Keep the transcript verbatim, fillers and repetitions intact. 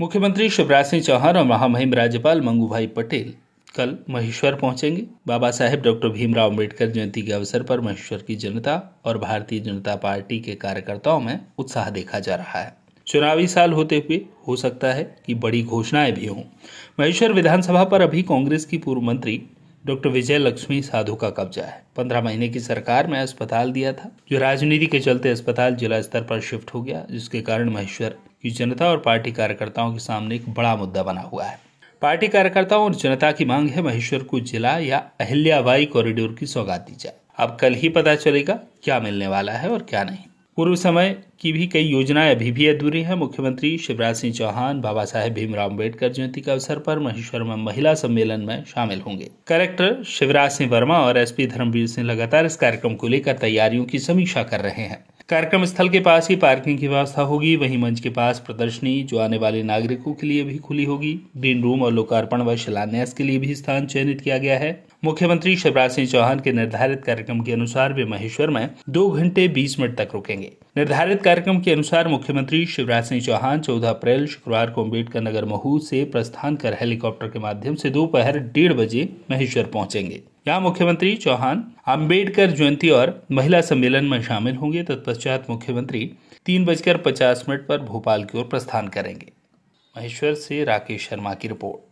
मुख्यमंत्री शिवराज सिंह चौहान और महामहिम राज्यपाल मंगू भाई पटेल कल महेश्वर पहुंचेंगे। बाबा साहेब डॉक्टर भीमराव अंबेडकर जयंती के अवसर पर महेश्वर की जनता और भारतीय जनता पार्टी के कार्यकर्ताओं में उत्साह देखा जा रहा है। चुनावी साल होते हुए हो सकता है कि बड़ी घोषणाएं भी हों। महेश्वर विधानसभा पर अभी कांग्रेस की पूर्व मंत्री डॉक्टर विजय लक्ष्मी साधो का कब्जा है। पंद्रह महीने की सरकार में अस्पताल दिया था, जो राजनीति के चलते अस्पताल जिला स्तर पर शिफ्ट हो गया, जिसके कारण महेश्वर की जनता और पार्टी कार्यकर्ताओं के सामने एक बड़ा मुद्दा बना हुआ है। पार्टी कार्यकर्ताओं और जनता की मांग है महेश्वर को जिला या अहिल्याबाई कॉरिडोर की सौगात दी जाए। अब कल ही पता चलेगा क्या मिलने वाला है और क्या नहीं। पूर्व समय की भी कई योजनाएं अभी भी अधूरी हैं। मुख्यमंत्री शिवराज सिंह चौहान बाबा साहेब भीमराव अंबेडकर जयंती के अवसर पर महेश्वर में महिला सम्मेलन में शामिल होंगे। कलेक्टर शिवराज सिंह वर्मा और एसपी धर्मवीर सिंह लगातार इस कार्यक्रम को लेकर तैयारियों की समीक्षा कर रहे हैं। कार्यक्रम स्थल के पास ही पार्किंग की व्यवस्था होगी। वहीं मंच के पास प्रदर्शनी, जो आने वाले नागरिकों के लिए भी खुली होगी, ग्रीन रूम और लोकार्पण व शिलान्यास के लिए भी स्थान चयनित किया गया है। मुख्यमंत्री शिवराज सिंह चौहान के निर्धारित कार्यक्रम के अनुसार वे महेश्वर में दो घंटे बीस मिनट तक रुकेंगे। निर्धारित कार्यक्रम के अनुसार मुख्यमंत्री शिवराज सिंह चौहान चौदह अप्रैल शुक्रवार को अम्बेडकर नगर महू से प्रस्थान कर हेलीकॉप्टर के माध्यम से दोपहर डेढ़ बजे महेश्वर पहुंचेंगे। यहाँ मुख्यमंत्री चौहान अम्बेडकर जयंती और महिला सम्मेलन में शामिल होंगे। तत्पश्चात मुख्यमंत्री तीन बजकर पचास मिनट पर भोपाल की ओर प्रस्थान करेंगे। महेश्वर से राकेश शर्मा की रिपोर्ट।